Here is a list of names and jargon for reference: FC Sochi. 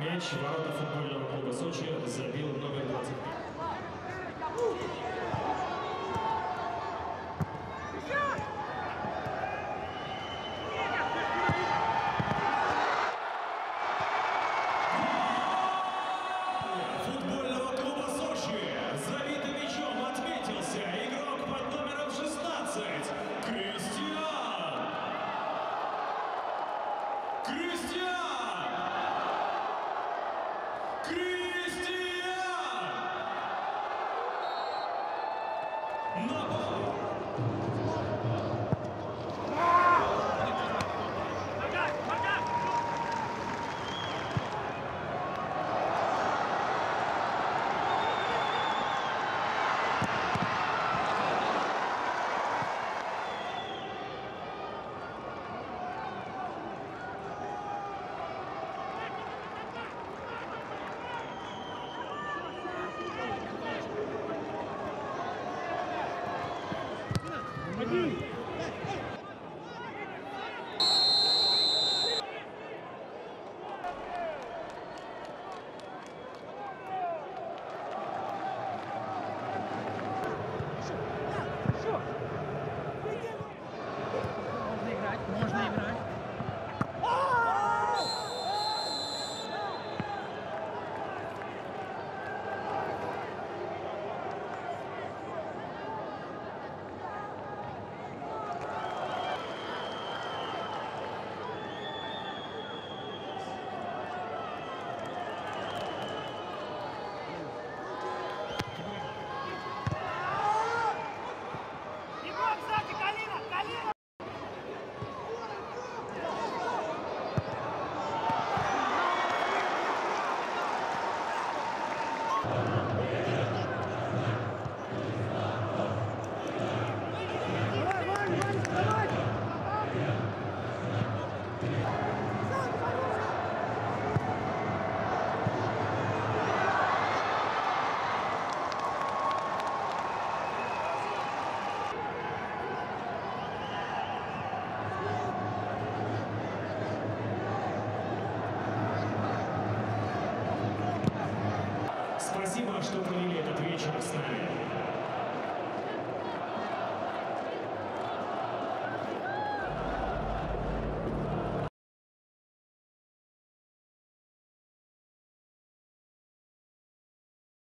Мяч в ворота футбольного клуба Сочи забил номер 20. Спасибо, что вы